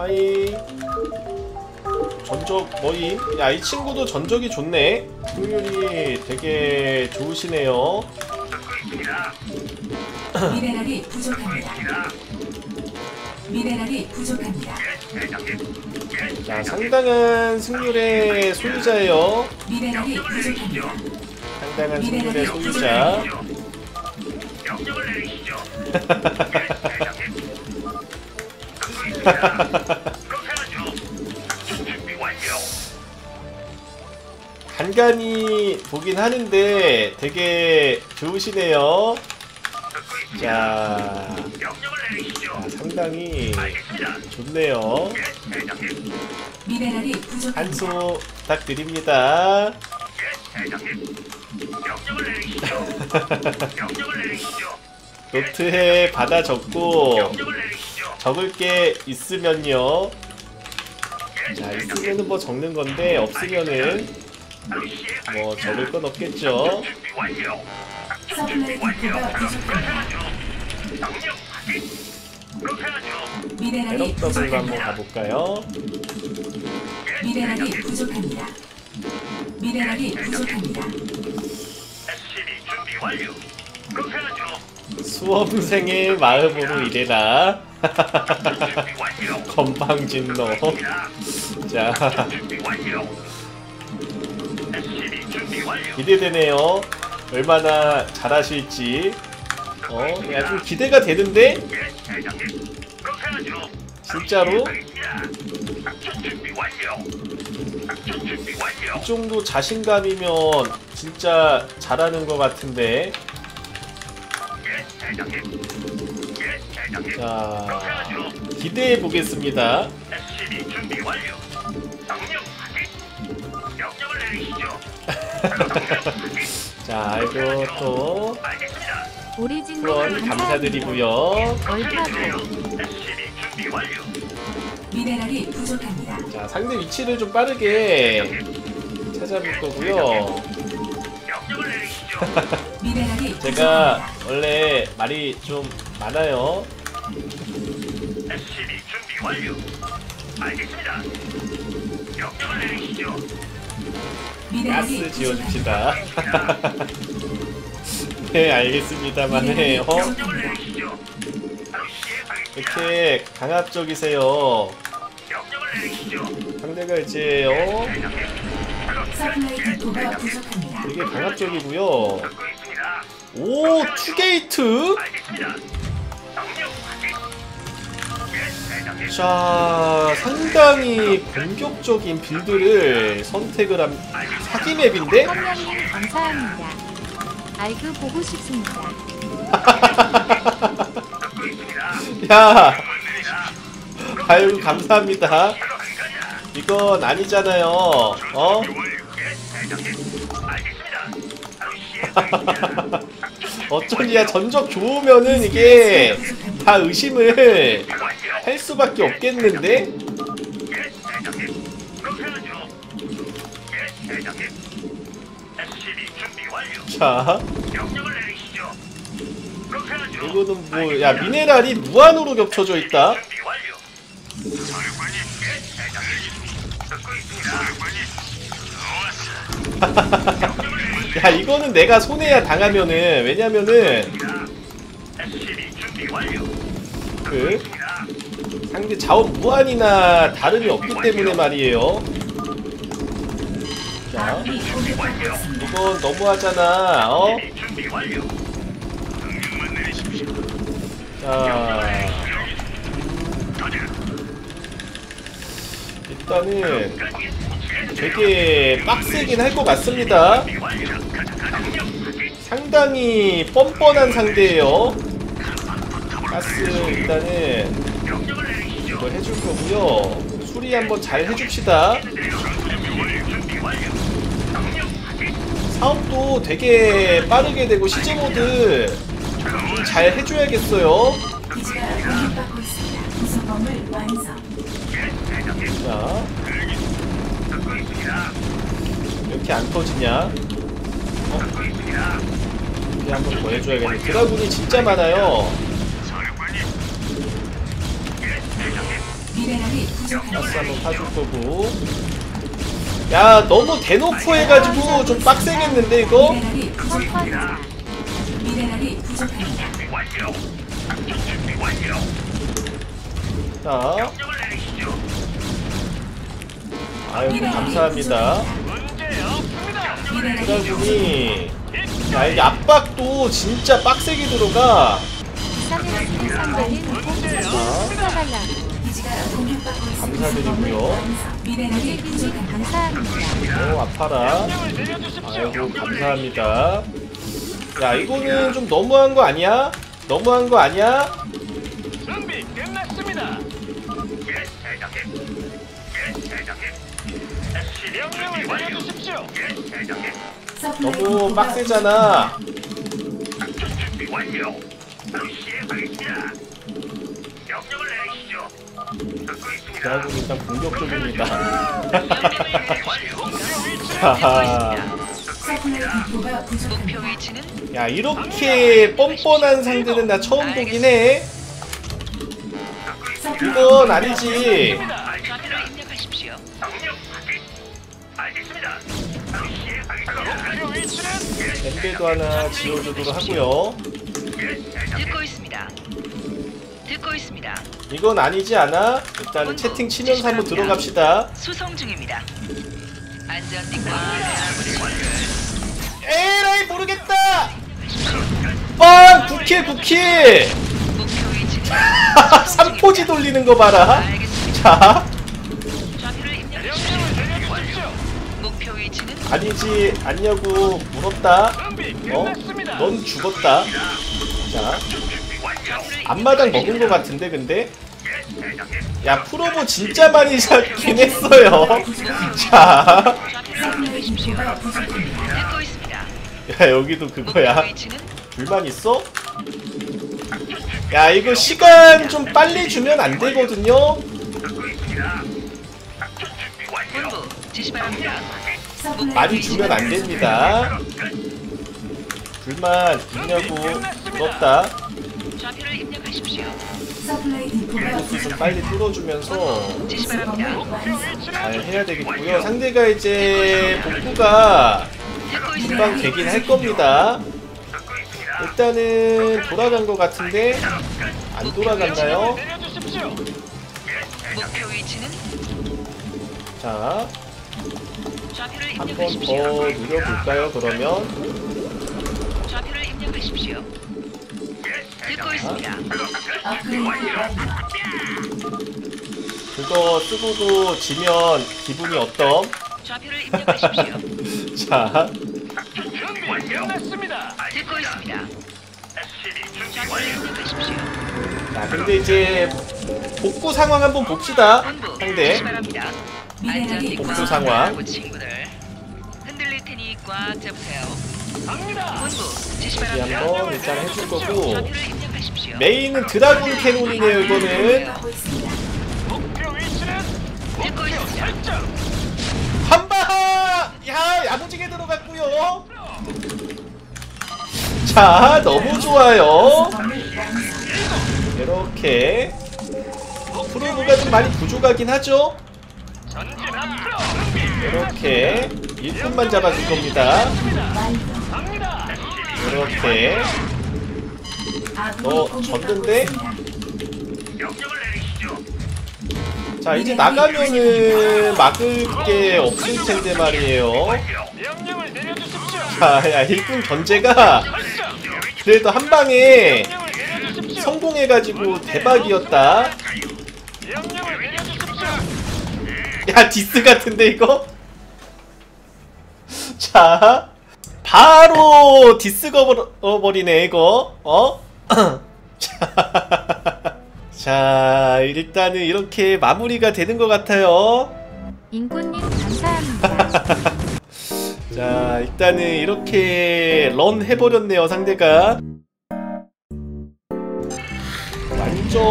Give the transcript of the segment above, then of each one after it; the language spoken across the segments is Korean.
하이. 전적 뭐임? 야, 이 친구도 전적이 좋네. 효율이 되게 좋으시네요. 미네랄이 부족합니다. 미네랄이 부족합니다. 자, 상당한 승률의 소유자예요. 미네랄이 부족합니다. 상당한 승률의 소유자. 간간히 보긴 하는데 되게 좋으시네요. 자, 상당히 좋네요. 한 수 부탁드립니다. 노트에 받아 적고 적을 게 있으면요. 자, 있으면은 뭐 적는 건데 없으면은 뭐 적을 건 없겠죠. 에럭 더블로 한번 가볼까요? 미네랄이 부족합니다. 미네랄이 부족합니다. 수험생의 마음으로 일해라. 건방진놈. 자, 기대되네요. 얼마나 잘하실지. 야, 좀 기대가 되는데? 진짜로? 이 정도 자신감이면 진짜 잘하는 것 같은데. 자, 기대해 보겠습니다. 자, 아이고, 또 후원 감사드리고요. 미네랄이 부족합니다. 자, 상대 위치를 좀 빠르게 찾아볼 거고요. 제가 원래 말이 좀 많아요. SCB 준비 완료. 알겠습니다. 명령을 내리시죠. 가스 지어줍시다. 네, 알겠습니다만 해요. 이렇게 강압적이세요. 상대가 이제요. 되게 강압적이고요. 오, 투게이트? 자, 상당히 공격적인 빌드를 선택을 한 사기 맵인데? 감사합니다. 알그 보고 싶습니다. 야, 아유, 감사합니다. 이건 아니잖아요. 어? 어쩌냐, 전적 좋으면은 이게 다 의심을 할 수밖에 없겠는데? 자, 이거는 뭐, 야, 미네랄이 무한으로 겹쳐져 있다? 야, 이거는 내가 손해야 당하면은, 왜냐면은 그 상대 자원 무한이나 다름이 없기 때문에 말이에요. 자, 이건 너무하잖아. 어? 자, 일단은 되게 빡세긴 할 것 같습니다. 상당히 뻔뻔한 상대예요. 가스 일단은 이걸 해줄 거고요. 수리 한번 잘 해줍시다. 사업도 되게 빠르게 되고 시즈모드 잘 해줘야겠어요. 자, 왜 이렇게 안 터지냐? 이렇게 한번 더 해줘야겠네. 드라군이 진짜 많아요. 아싸도 타줄 거고. 야, 너무 대놓고 해가지고 좀 빡세겠는데 이거? 자, 아유 감사합니다. 부자군이 야, 이 압박도 진짜 빡세게 들어가. 감사드리고요. 오, 아파라. 아이고 감사합니다. 야, 이거는 좀 너무한 거 아니야? 너무한 거 아니야? 준비 끝났습니다. 명령을 내려주십시오. 너무 빡세잖아. 대학은 일단 공격적입니다. 야, 이렇게 뻔뻔한 상대는 나 처음 보긴 해. 이건 아니지. 엠베도 하나 지어주도록 하고요. 듣고 있습니다. 듣고 있습니다. 이건 아니지 않아? 일단 채팅 치면서 한번 들어갑시다. 수송 중입니다. 안전띠과 에라이 모르겠다. 빵! 9킬 9킬! 3포지 돌리는 거 봐라. 자, 아니지 아니냐고 물었다. 어? 넌 죽었다. 자, 앞마당 먹은 것 같은데 근데? 야, 프로보 진짜 많이 잡긴 했어요. 자, 야, 여기도 그거야. 불만 있어? 야, 이거 시간 좀 빨리 주면 안 되거든요? 많이 주면 안 됩니다. 불만 있냐고 물었다. 이것도 좀 빨리 뚫어주면서 잘 해야 되겠고요. 상대가 이제 복구가 금방 되긴 할 겁니다. 일단은 돌아간 것 같은데 안 돌아갔나요? 자, 한 번 더 누려볼까요, 그러면? 좌표를 입력하십시오. 듣고 있습니다. 그거 쓰고도 지면 기분이 어떤? 좌표를 입력하십시오. 자, 듣고 있습니다. 좌표를 입력하십시오. 자, 근데 이제 복구 상황 한번 봅시다. 상대 복수 상황. 흔들릴 테니 꽉 잡으세요. 여기 한번 일단 해줄 거고. 메인은 드라군 캐논이네요, 이거는. 한바하! 야, 야무지게 들어갔고요. 자, 너무 좋아요. 이렇게 프로브가 좀 많이 부족하긴 하죠. 이렇게 1분만 잡아줄 겁니다. 이렇게 졌는데? 자, 이제 나가면은 막을 게 없을 텐데 말이에요. 자, 야, 1분 견제가 그래도 한 방에 성공해가지고 대박이었다. 야, 디스 같은데 이거? 자, 바로 디스 걸어버리네 이거. 어? 자, 일단은 이렇게 마무리가 되는 것 같아요. 인구님 감사합니다. 자, 일단은 이렇게 런 해버렸네요, 상대가. 완전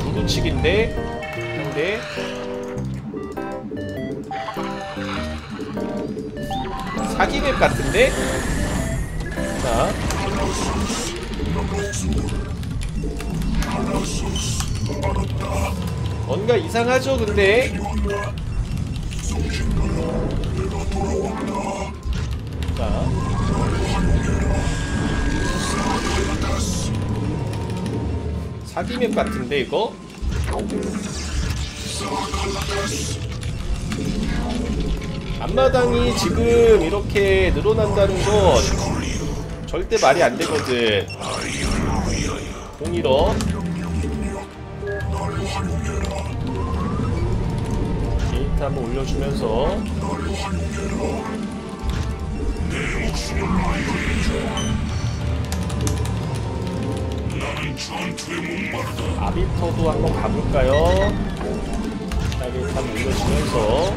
부딪히기인데? 근데 사기맵 같은데? 자, 뭔가 이상하죠, 근데? 자. 사기맵 같은데, 이거? 앞마당이 지금 이렇게 늘어난다는 건 절대 말이 안 되거든. 공일어 게이트 한번 올려주면서 아비터도 한번 가볼까요? 게이트 한번 올려주면서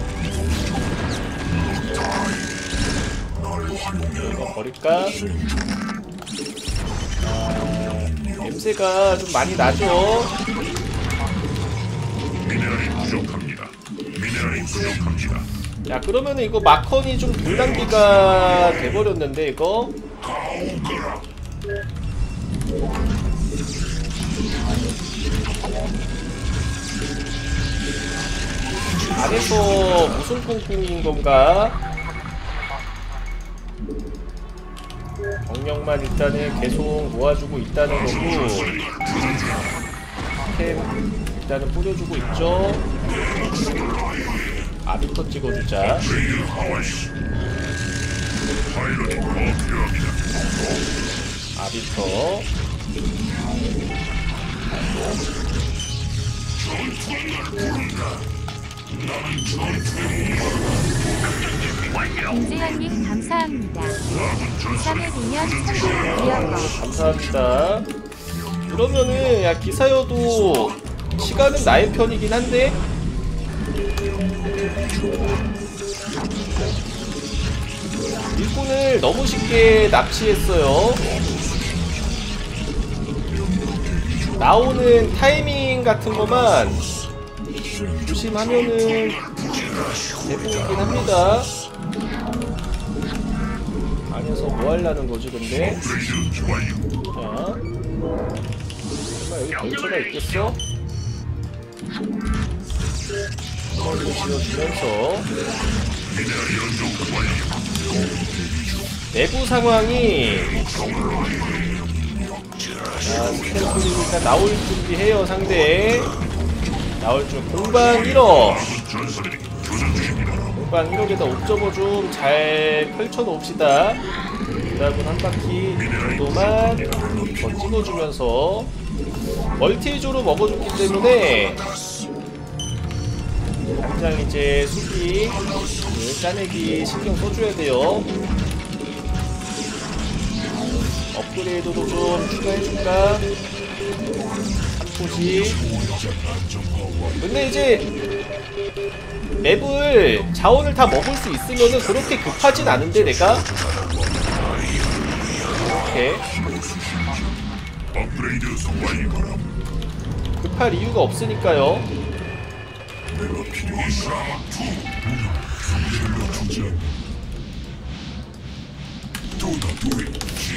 이거 버릴까? 냄새가 좀 많이 나죠? 미네랄이 부족합니다. 미네랄이 부족합니다. 야, 그러면은 이거 마컨이 좀 불낭비가 돼버렸는데, 이거? 안에서 무슨 꿍꿍인 건가? 병력만 일단은 계속 모아주고 있다는 거고, 템 일단은 뿌려주고 있죠. 아비터 찍어주자. 아비터 김재현님 감사합니다. 3회 공연 3회 기억나. 감사합니다. 그러면은 야, 기사여도 시간은 나의 편이긴 한데. 일꾼을 너무 쉽게 납치했어요. 나오는 타이밍 같은 거만 조심하면은 대부분이긴 합니다. 안에서 뭐 하려는 거지, 근데? 자, 설마 여기 벌처가 있겠어? 이걸 지어주면서 내부 상황이 스탠프리니까 나올 준비해요, 상대. 나올 줄 공방 1호 공방 1호에다 옵저버 좀 잘 펼쳐놓읍시다. 드라군 한 바퀴 정도만 더 찍어주면서 멀티조로 먹어줬기 때문에 당장 이제 수비 짜내기 신경 써줘야 돼요. 업그레이드도 좀 추가해줄까? 포지. 근데 이제 맵을 자원을 다 먹을 수 있으면은 그렇게 급하진 않은데, 내가 이렇게 급할 이유가 없으니까요.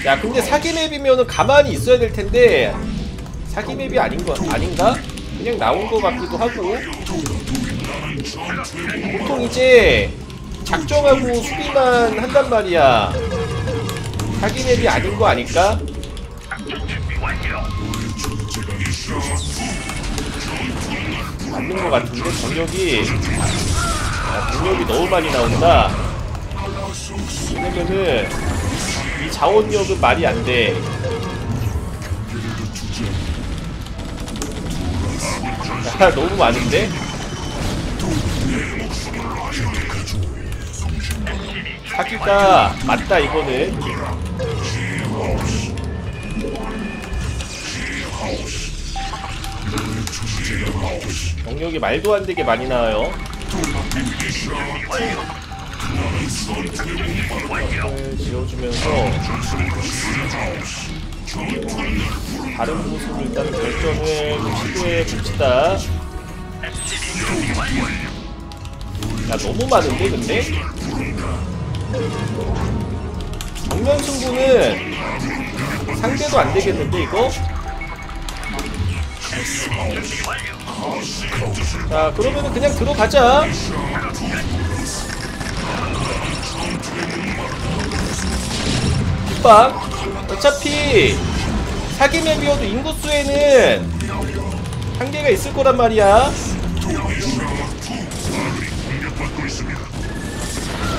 야, 근데 사기 맵이면은 가만히 있어야 될 텐데. 사기 맵이 아닌 거 아닌가? 그냥 나온 거 같기도 하고. 보통 이제 작정하고 수비만 한단 말이야. 사기 맵이 아닌 거 아닐까? 맞는 거 같은데 전력이. 아, 전력이 너무 많이 나온다. 왜냐면은 이 자원력은 말이 안 돼. 야, 너무 많은데? 사기가 맞다, 이거는. 병력이 말도 안 되게 많이 나와요. 지어주면서 다른 곳으로 일단 결정을 시도해 봅시다. 야, 너무 많은데, 근데? 정면 승부는 상대도 안 되겠는데, 이거? 자, 그러면은 그냥 들어가자. 깃방. 어차피 사기맵 비어도 인구수에는 한계가 있을 거란 말이야.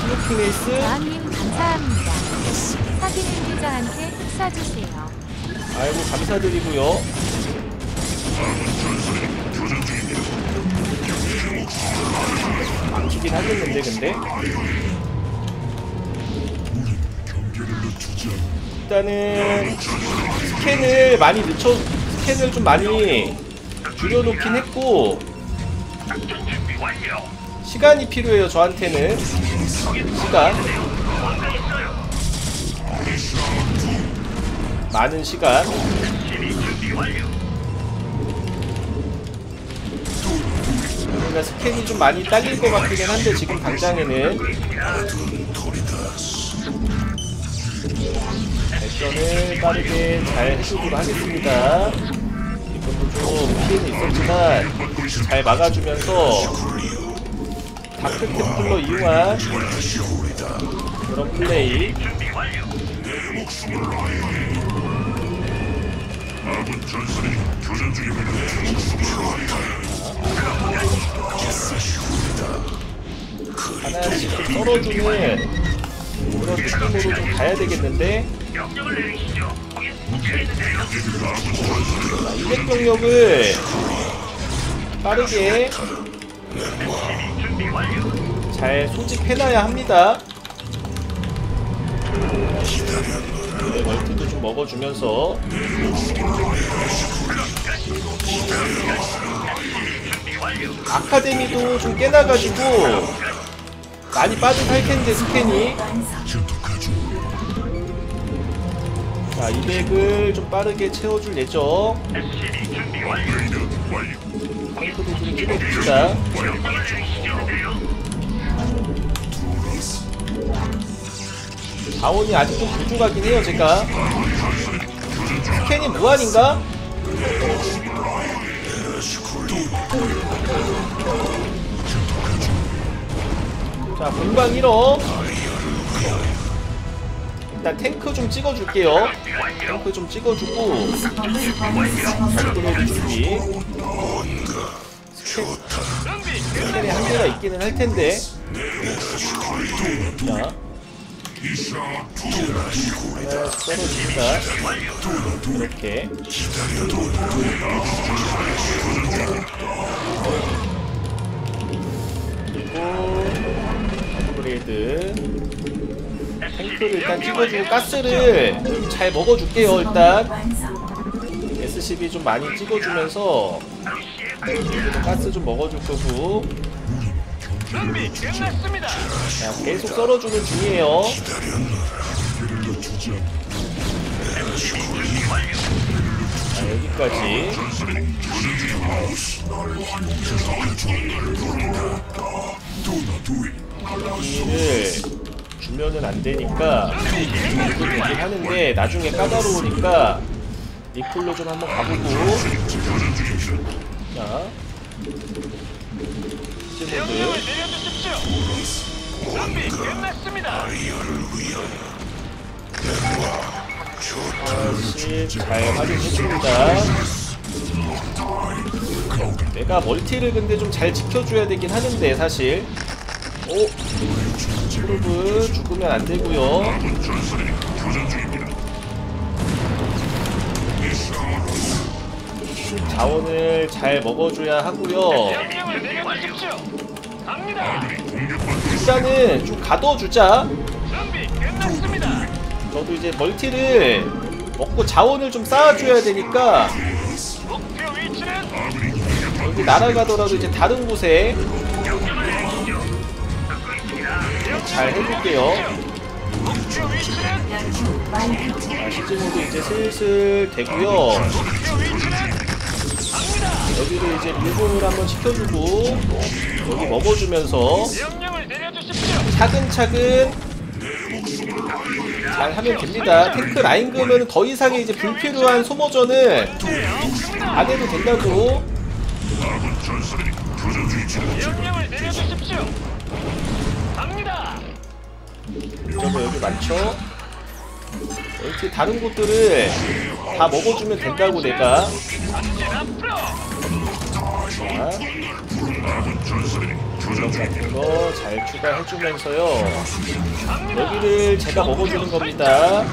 블루킹 레이스. 마님 감사합니다. 사기는 유저한테 쏴주세요. 아이고 감사드리고요. 막히긴 하겠는데 근데 일단은 스캔을 좀 많이 줄여놓긴 했고 시간이 필요해요. 저한테는 시간, 많은 시간. 그러니까 스캔이 좀 많이 딸릴 것 같긴 한데 지금 당장에는 액션을 빠르게 잘 해주도록 하겠습니다. 이것도 좀 피해는 있었지만 잘 막아주면서 다크 템플러 이용한 그런 플레이. 하나씩 떨어주는 그런 느낌으로 좀 가야 되겠는데 200병력을 빠르게 잘 소집해놔야 합니다. 멀티도 좀 먹어주면서 아카데미도 좀 깨나가지고 많이 빠진 할텐데 스캔이. 자 200을 좀 빠르게 채워줄 예정. 탱크도 좀 찍어줍시다. 자원이 아직도 부족하긴 해요. 제가 스캔이 무한인가? 자 공방 1호 일단 탱크 좀 찍어줄게요. 탱크 좀 찍어주고 탱크로 준비. 스캔에 한계가 있기는 할텐데. 자 떨어집니다. 이렇게 그리고 업그레이드 탱크를 일단 찍어주고 가스를 잘 먹어줄게요. 일단 SCB 좀 많이 찍어주면서 가스 좀 먹어줄 거고. 자, 계속 썰어주는 중이에요. 자, 여기까지. 이를 주면은 안 되니까 이렇게 하는데 나중에 까다로우니까 니콜로 좀 한번 가보고. 자. 명령을 내려주십시오. 준비 끝났습니다. 다시 잘 활용해줍니다. 내가 멀티를 근데 좀 잘 지켜줘야 되긴 하는데 사실. 오, 크루브 죽으면 안 되고요. 자원을 잘 먹어줘야 하고요. 일단은 좀 가둬주자. 저도 이제 멀티를 먹고 자원을 좀 쌓아줘야 되니까 여기 날아가더라도 이제 다른 곳에 잘 해줄게요. 시즈모도 이제 슬슬 되고요. 여기를 이제 밀봉을 한번 시켜주고 여기 먹어주면서 차근차근 잘 하면 됩니다. 탱크 라인 그으면 더 이상의 이제 불필요한 소모전은 안 해도 된다고 아군 전사들이 교전 중이지만 명령을 내려주십시오. 갑니다. 그러면 여기 많죠? 이렇게 다른 곳들을 다 먹어주면 된다고 내가. 이거 잘 추가해주면서요. 여기를 제가 먹어주는 겁니다.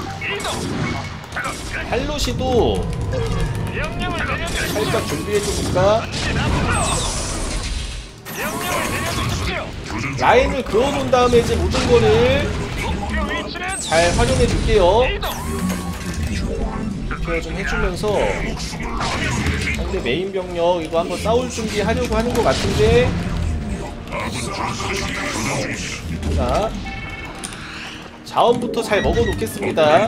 할로시도 살짝 준비해줘볼까? 라인을 그어놓은 다음에 이제 모든 거를 잘 활용해줄게요. 이렇게 좀 해주면서 상대 메인 병력 이거 한번 싸울 준비하려고 하는 것 같은데. 자, 자원부터 잘 먹어놓겠습니다.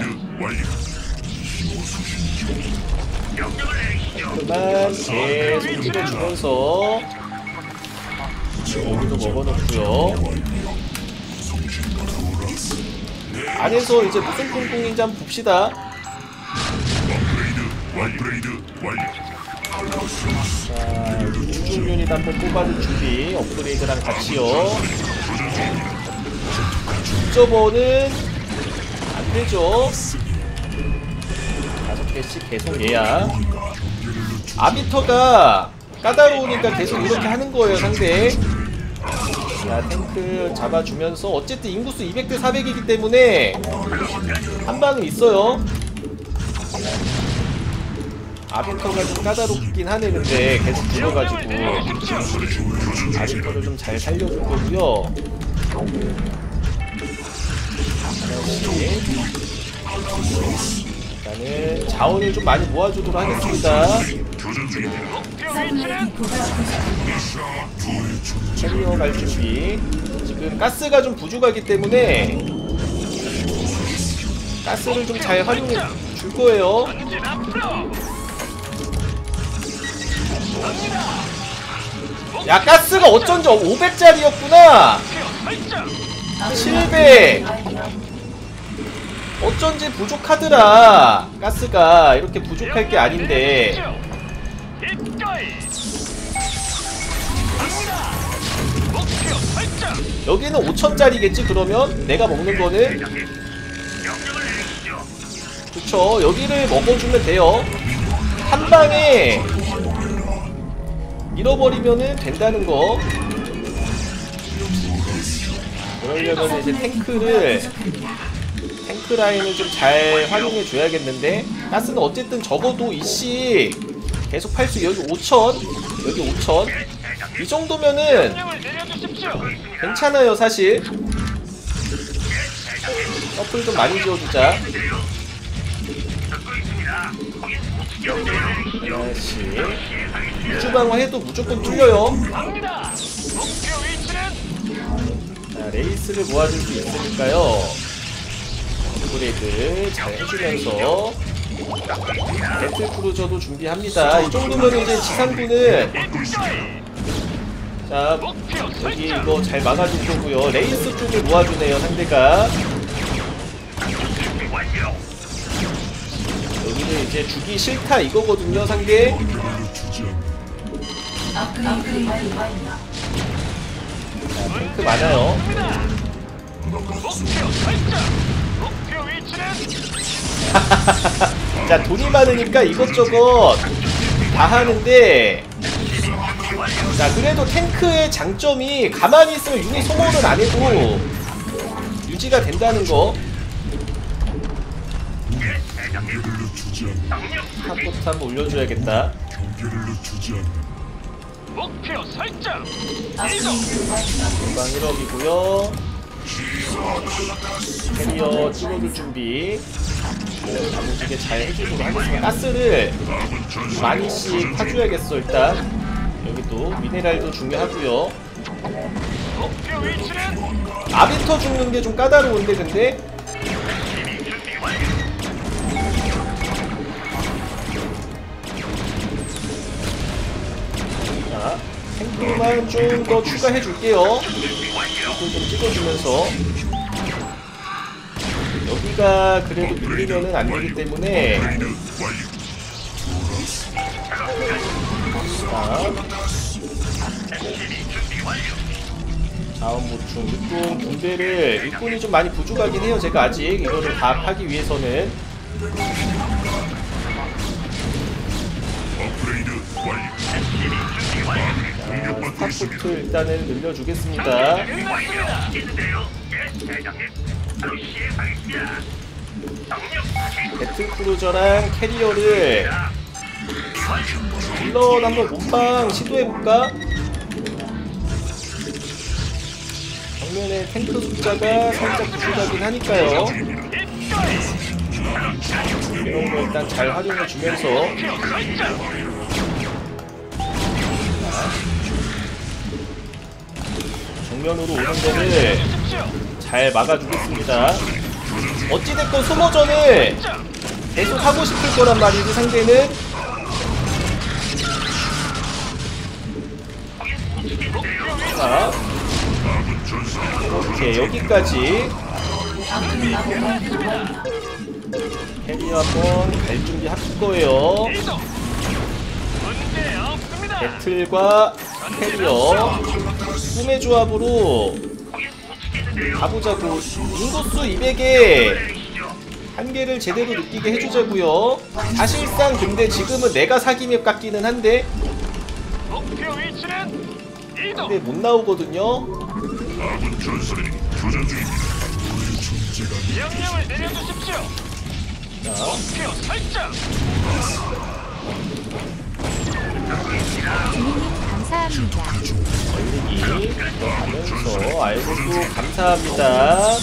그만 계속 찍어주면서 여기도 먹어놓고요. 안에서 이제 무슨 꿍꿍인지 한번 봅시다. 자, 우주 유닛 한번 뽑아줄 준비. 업그레이드랑 같이요. 줍저버는 안되죠. 5개씩 계속 예약. 아비터가 까다로우니까 계속 이렇게 하는거예요 상대. 자, 탱크 잡아주면서 어쨌든 인구수 200대 400이기 때문에 한방은 있어요. 아비터가 좀 까다롭긴 하네. 근데 계속 죽어가지고 아비터를 좀 잘 살려줄 거고요. 일단은 자원을 좀 많이 모아주도록 하겠습니다. 캐리어 갈 준비. 지금 가스가 좀 부족하기 때문에 가스를 좀 잘 활용해 줄 거예요. 야, 가스가 어쩐지 500짜리였구나 700. 어쩐지 부족하더라. 가스가 이렇게 부족할 게 아닌데. 여기는 5,000짜리겠지 그러면? 내가 먹는 거는? 그쵸. 여기를 먹어주면 돼요. 한 방에 잃어버리면은 된다는 거. 그러려면 이제 탱크 라인을 좀 잘 활용해 줘야겠는데. 가스는 어쨌든 적어도 이씨 계속 팔수. 여기 5,000, 여기 5,000. 이 정도면은 괜찮아요 사실. 서플 좀 많이 지어주자. 하나씩. 우주방어 해도 무조건 뚫려요. 자, 레이스를 모아줄 수 있으니까요. 업그레이드 잘 해주면서 배틀크루저도 준비합니다. 이 정도면 이제 지상군은. 자, 여기 이거 잘 막아줄 거고요. 레이스 쪽을 모아주네요 상대가. 여기는 이제 주기 싫다 이거거든요 상대. 자, 탱크 많아요. 자, 돈이 많으니까 이것저것 다 하는데. 자, 그래도 탱크의 장점이 가만히 있으면 유닛 소모는 안 해도 유지가 된다는 거. 탑포트 한번 올려줘야겠다. 목표 설정. 금방 1억이고요. 캐리어 찍어줄 준비. 아무지게 잘 해주도록 하겠습니다. 가스를 많이씩 타줘야겠어. 일단 여기도 미네랄도 중요하고요. 아비터 죽는게 좀 까다로운데. 근데 자, 탱크만 좀 더 추가해줄게요. 좀 찍어주면서. 여기가 그래도 밀리면은 안되기 때문에 다음 보충 일꾼 군대를 일꾼이 좀 많이 부족하긴 해요. 제가 아직 이거를 다 파기 위해서는 탑부터 일단은 늘려주겠습니다. 배틀크루저랑 캐리어를 물론 한번 몸빵 시도해볼까? 정면에 탱크 숫자가 살짝 부족하긴 하니까요. 이런 거 일단 잘 활용해주면서 정면으로 오는 거를 잘 막아주겠습니다. 어찌됐건 소모전을 계속 하고 싶을 거란 말이지, 상대는. 자, 오케이, 여기까지. 캐리어 한번 갈 준비 할 거예요. 배틀과 캐리어 꿈의 조합으로 가보자고. 인구수 200에 한 개를 제대로 느끼게 해주자고요. 사실상 근데 지금은 내가 사기맵 같기는 한데 근데 못 나오거든요. 명령을 내려주십시오. 목표 설정. 감사합니다. 걸리기 하면서 알고도 감사합니다. 자,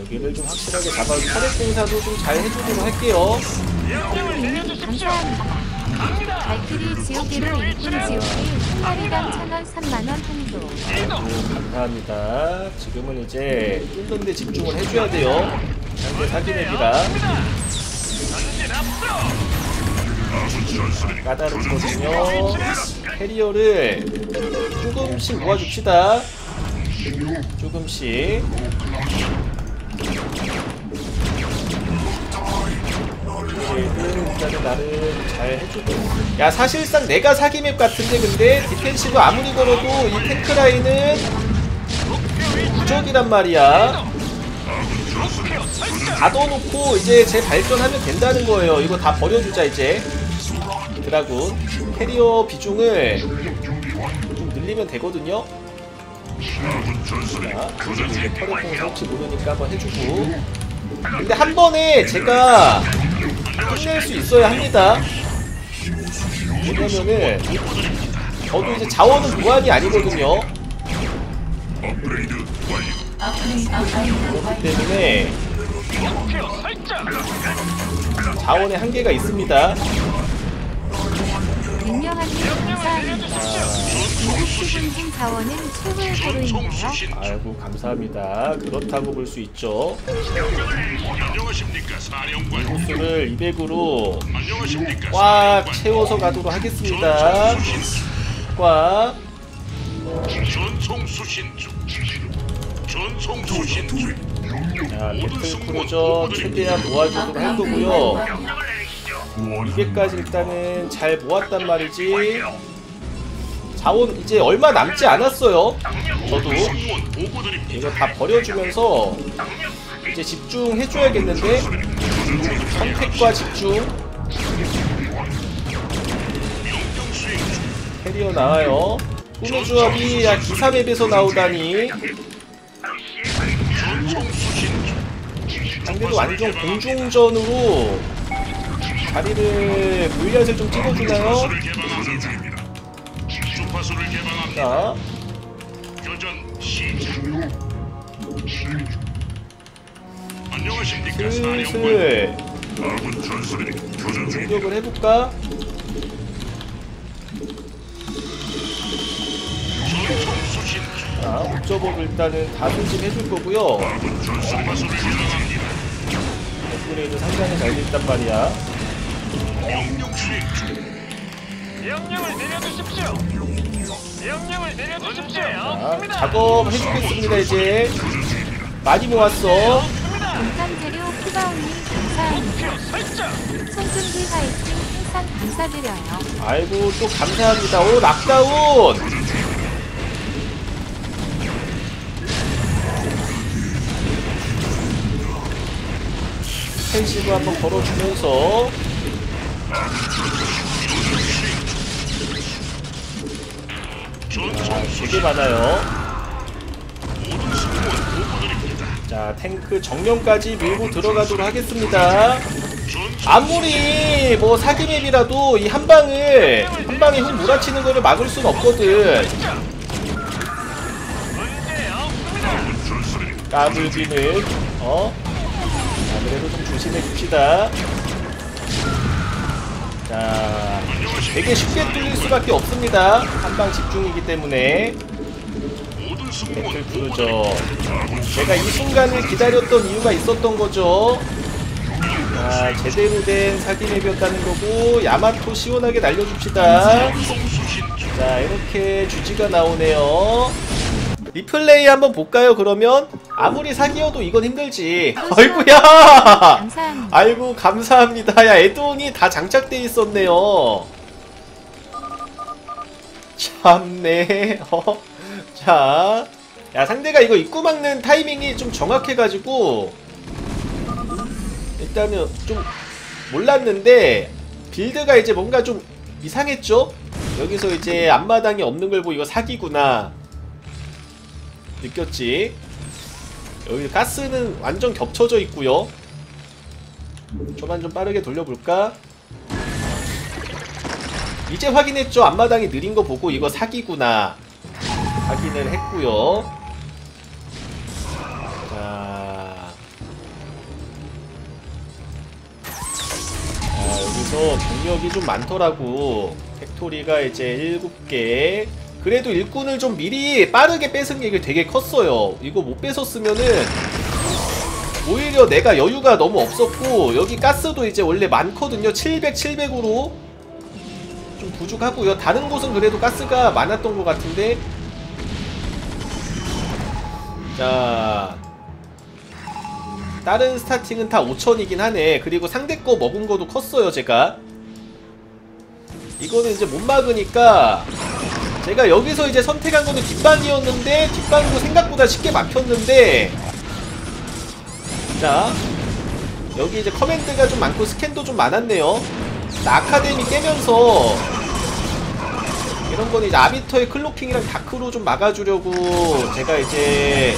여기를 좀 확실하게 잡아서 차례 공사도 좀 잘 해주도록 할게요. 발키리 지옥으로 일꾼 지옥이 하루당 1,000원 3만 원 한도. 감사합니다. 지금은 이제 뚫는데 집중을 해줘야 돼요. 현재 사기맵이라 까다롭거든요. 캐리어를 조금씩 모아줍시다. 조금씩. 일단은 나를 잘 해주고. 야, 사실상 내가 사기맵 같은데 근데 디펜시브 아무리 걸어도 이 탱크라인은 무적이란 말이야. 가둬놓고 이제 재발전하면 된다는 거예요. 이거 다 버려주자 이제. 드라군 캐리어 비중을 좀 늘리면 되거든요. 털의 공사 혹시 모르니까 한번 해주고. 근데 한 번에 제가 끝낼 수 있어야 합니다. 왜냐면은 저도 이제 자원은 무한이 아니거든요. 그렇기 때문에 자원의 한계가 있습니다. 아이고, 감사합니다. 그렇다고 볼 수 있죠. 공수를 200으로 꽉 채워서 가도록 하겠습니다. 꽉. 자, 배틀크루저 최대한 모아주도록 할 거고요. 200까지 일단은 잘 모았단 말이지. 자원 이제 얼마 남지 않았어요. 저도 이거 다 버려주면서 이제 집중해줘야겠는데. 선택과 집중. 캐리어 나와요. 꿈의 조합이 약 2-3앱에서 나오다니. 상대도 완전 공중전으로 자리를 물엿을 좀 찍어주나요? 자, 슬슬 공격을 해볼까? 자, 옵저버를 일단은 다 손질해줄 거고요. 업그레이드 상당히 잘 됐단 말이야. 명령을 내려주십시오. 명령을 내려주십시오. 자, 작업해주겠습니다. 이제 많이 모았어. 공산재료 쿠바오님 감사합니다. 손준비 화이팅. 햇산 감사드려요. 아이고 또 감사합니다. 오 락다운. 펜시브 한번 걸어주면서 자, 되게 많아요. 자, 탱크 정령까지 밀고 들어가도록 하겠습니다. 아무리 뭐 사기맵이라도 이 한 방에 훅 몰아치는 거를 막을 순 없거든. 까불기는 자, 그래도 좀 조심해 줍시다. 자, 되게 쉽게 뚫릴 수밖에 없습니다. 한 방 집중이기 때문에. 배틀 부르죠. 제가 이 순간을 기다렸던 이유가 있었던 거죠. 아, 제대로 된 사기맵이었다는 거고, 야마토 시원하게 날려줍시다. 자, 이렇게 주지가 나오네요. 리플레이 한번 볼까요, 그러면? 아무리 사기여도 이건 힘들지. 아이고야! 아이고, 감사합니다. 야, 애돈이 다 장착돼 있었네요. 참네. 자, 야, 상대가 이거 입구 막는 타이밍이 좀 정확해가지고 일단은 좀 몰랐는데 빌드가 이제 뭔가 좀 이상했죠? 여기서 이제 앞마당이 없는 걸 보고 이거 사기구나 느꼈지. 여기 가스는 완전 겹쳐져 있고요. 저만 좀 빠르게 돌려볼까? 이제 확인했죠? 앞마당이 느린 거 보고 이거 사기구나 확인을 했고요. 자, 여기서 병력이 좀 많더라고. 팩토리가 이제 7개. 그래도 일꾼을 좀 미리 빠르게 뺏은 게 되게 컸어요. 이거 못 뺏었으면은 오히려 내가 여유가 너무 없었고, 여기 가스도 이제 원래 많거든요. 700, 700으로 좀 부족하고요. 다른 곳은 그래도 가스가 많았던 것 같은데. 자, 다른 스타팅은 다 5,000이긴 하네. 그리고 상대거 먹은 것도 컸어요, 제가. 이거는 이제 못 막으니까 제가 여기서 이제 선택한 거는 뒷방이었는데 뒷방도 생각보다 쉽게 막혔는데, 자, 여기 이제 커맨드가 좀 많고 스캔도 좀 많았네요. 아카데미 깨면서 이런 거는 이제 아비터의 클로킹이랑 다크로 좀 막아주려고 제가 이제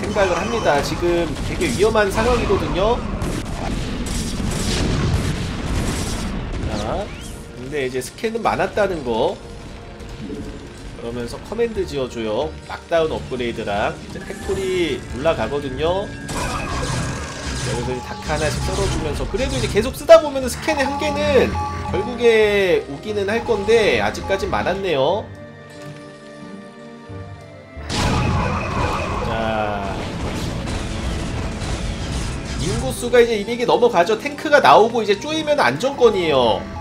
생각을 합니다. 지금 되게 위험한 상황이거든요. 자, 근데 이제 스캔은 많았다는 거. 그러면서 커맨드 지어줘요. 막다운 업그레이드랑 이제 팩토리 올라가거든요. 여기서 이제 다크 하나씩 썰어주면서, 그래도 이제 계속 쓰다보면 스캔의 한계는 결국에 오기는 할 건데, 아직까진 많았네요. 자, 인구수가 이제 200이 넘어가죠. 탱크가 나오고 이제 쪼이면 안정권이에요.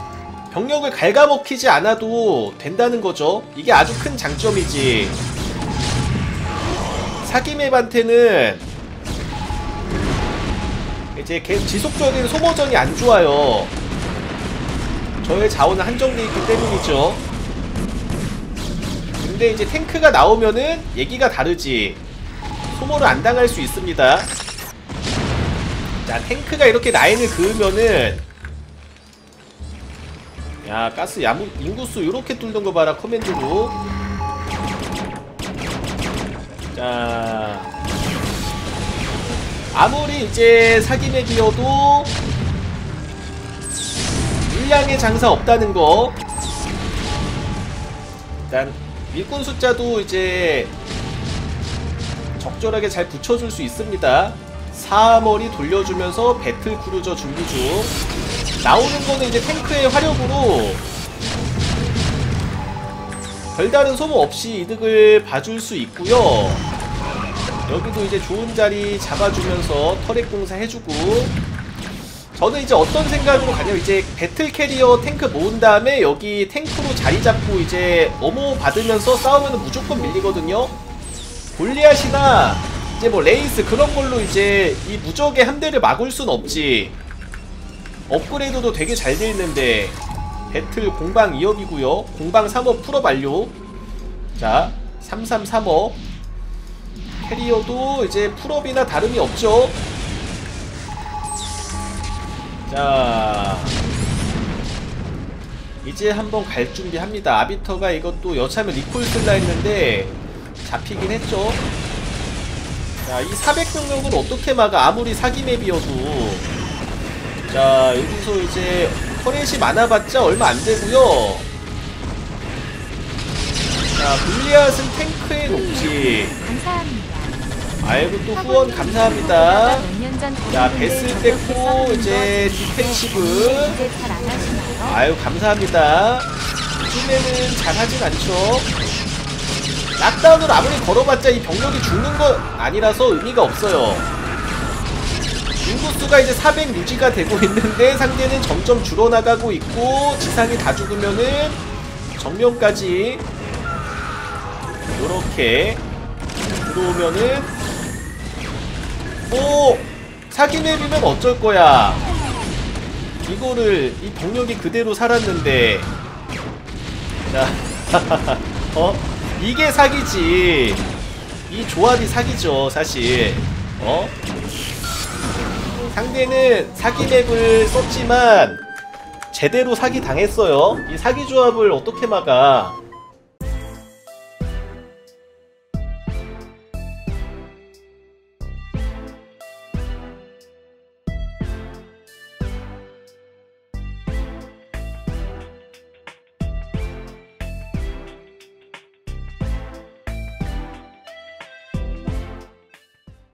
병력을 갉아먹히지 않아도 된다는 거죠. 이게 아주 큰 장점이지. 사기맵한테는 이제 계속 지속적인 소모전이 안 좋아요. 저의 자원은 한정되어 있기 때문이죠. 근데 이제 탱크가 나오면은 얘기가 다르지. 소모를 안 당할 수 있습니다. 자, 탱크가 이렇게 라인을 그으면은, 야, 가스 야무 인구수 요렇게 뚫는 거 봐라, 커맨드로. 자, 아무리 이제 사기맥이어도 물량의 장사 없다는 거. 일단 일꾼 숫자도 이제 적절하게 잘 붙여줄 수 있습니다. 사머리 돌려주면서 배틀 크루저 준비 중. 나오는 거는 이제 탱크의 화력으로 별다른 소모 없이 이득을 봐줄 수 있고요. 여기도 이제 좋은 자리 잡아주면서 터렛 공사 해주고. 저는 이제 어떤 생각으로 가냐면, 이제 배틀 캐리어 탱크 모은 다음에 여기 탱크로 자리 잡고 이제 어모 받으면서 싸우면 무조건 밀리거든요. 골리앗이나 이제 뭐 레이스 그런 걸로 이제 이 무적의 함대를 막을 순 없지. 업그레이드도 되게 잘 돼있는데. 배틀 공방 2업이고요 공방 3업 풀업 완료. 자 333업 캐리어도 이제 풀업이나 다름이 없죠. 자 이제 한번 갈 준비합니다. 아비터가 이것도 여차하면 리콜 쓸라 했는데 잡히긴 했죠. 자 이 400병력은 어떻게 막아. 아무리 사기맵이어도. 자 여기서 이제 터렛이 많아봤자 얼마 안되고요. 자 골리앗은 탱크에 놓기. 아이고 또 후원 감사합니다. 자 베슬 뺐고 이제 디펜시브. 아유 감사합니다. 요즘에는 잘하진 않죠. 락다운으로 아무리 걸어봤자 이 병력이 죽는 건 아니라서 의미가 없어요. 인구수가 이제 400 유지가 되고 있는데 상대는 점점 줄어나가고 있고 지상이 다 죽으면은 정면까지 요렇게 들어오면은 오! 사기맵이면 어쩔거야. 이거를 이 병력이 그대로 살았는데. 자 어? 이게 사기지. 이 조합이 사기죠 사실. 어? 상대는 사기맵을 썼지만 제대로 사기당했어요. 이 사기조합을 어떻게 막아.